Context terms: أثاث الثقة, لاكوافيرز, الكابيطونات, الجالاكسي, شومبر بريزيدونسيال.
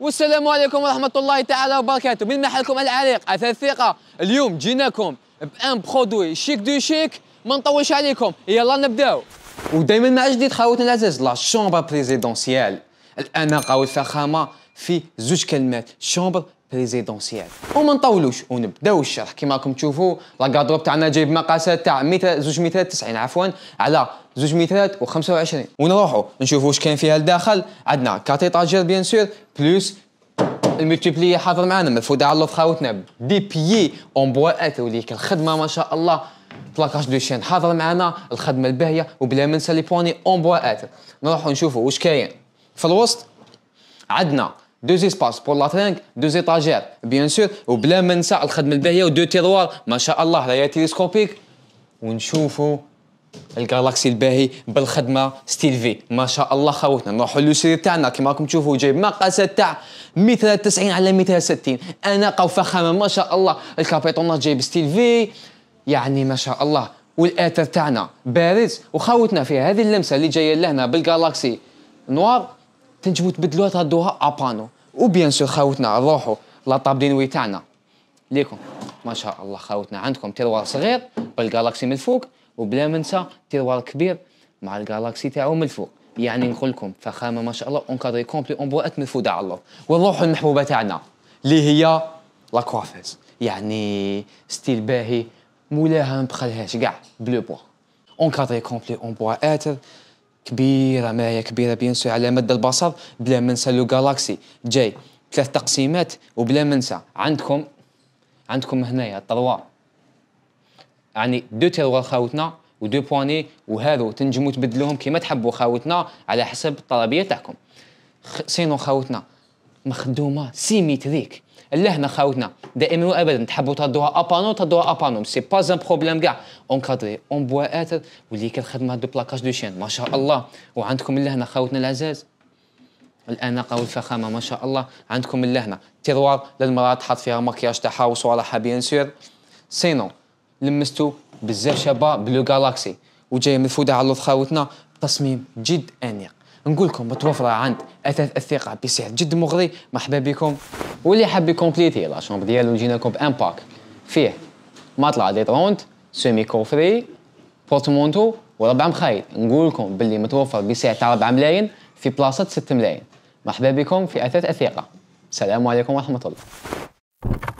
والسلام عليكم ورحمة الله تعالى وبركاته. من محلكم العريق أثاث الثقة. اليوم جيناكم بأن برودوي شيك دو شيك، ما نطولش عليكم، يلا نبداو. ودائما مع جديد خواتنا العزاز، لا شومبر بريزيدونسيال، الأناقة والفخامة في زوج كلمات، شومبر بريزيدونسيال. وما نطولوش ونبداو الشرح. كما راكم تشوفوا لاكادروب تاعنا جايب مقاسات تاع 2 مترات 90 عفوا على 2 مترات و25، ونروحوا نشوفوا واش كاين فيها لداخل. عندنا كاتيطاجير بيان سور، بلوس الملتيبلي حاضر معنا، مرفود على اللوف خاوتنا، دي بيي اون بوا اثر، وليك الخدمه ما شاء الله، بلاكاج دو شين حاضر معنا، الخدمه الباهيه، وبلا ما ننسى لي بواني اون بوا اثر. نروحوا نشوفوا واش كاين في الوسط. عندنا دو زيسباس بور لا ترينك، دو زيتاجير بيان سور، وبلا ما ننسى الخدمه الباهيه، ودو تيروار ما شاء الله راهي تيليسكوبيك. ونشوفوا الجالاكسي الباهي بالخدمه ستيلفي ما شاء الله خاوتنا. نروحوا للسرير تاعنا، كما راكم تشوفوا جايب مقاسات تاع 2 متر 90 على 2 متر 60، اناقه وفخامه ما شاء الله. الكابيطونات جايب ستيلفي يعني ما شاء الله، والاثر تاعنا بارز. وخاوتنا في هذه اللمسه اللي جايه لهنا بالجالاكسي نوار تنجموا تبدلوها تردوها ابانو. وبيان سور خاوتنا نروحوا لاطاب دينوي تاعنا ليكم ما شاء الله خاوتنا. عندكم تيروار صغير بالجالاكسي من الفوق، وبلا ما ننسى تيروار كبير مع الجالاكسي تاعو من الفوق، يعني نقول لكم فخامه ما شاء الله، اونكادري كومبلي اون بوات مرفوده على الارض. ونروحوا المحبوبه تاعنا اللي هي لاكوافيرز، يعني ستيل باهي مولاها ما بخلهاش كاع، بلو بوا اونكادري كومبلي اون بوا اتر، كبيره ماهي كبيره بيان سور على مد البصر. بلا ما ننسى لو جالاكسي جاي 3 تقسيمات، وبلا ما ننسى عندكم هنايا الطروار، يعني 2 تيروار خاوتنا و2 بواني، وهذو تنجموا تبدلوهم كيما تحبوا خاوتنا على حسب الطلبيه تاعكم. سينو خاوتنا مخدومه سيميتريك لهنا خاوتنا، دائما وابدا تحبوا تردوها ابانو تردوها ابانو، سي با زان بروبليم كاع، اونكادري اون بوا اتر، وليك الخدمه دو بلاكاج دو شين ما شاء الله. وعندكم لهنا خاوتنا العزاز الاناقه والفخامه ما شاء الله. عندكم لهنا تيروار للمراه تحط فيها ماكياج تاعها وصوالحها بيان سور. سينو لمستو بزاف شباب بلو جالاكسي، وجايه مرفوده على الارض خاوتنا، تصميم جد انيق. نقول لكم متوفره عند اثاث الثقه بسعر جد مغري. مرحبا بكم، واللي حاب يكومبليتي لا شومبر ديالو جينا لكم بان باك فيه ماطلع دي طونت، سيمي كوفري، بورتمونتو، وربع مخايط. نقول لكم باللي متوفر بسعر تاع 4 ملايين في بلاصه 6 ملايين. مرحبا بكم في اثاث الثقه. السلام عليكم ورحمه الله.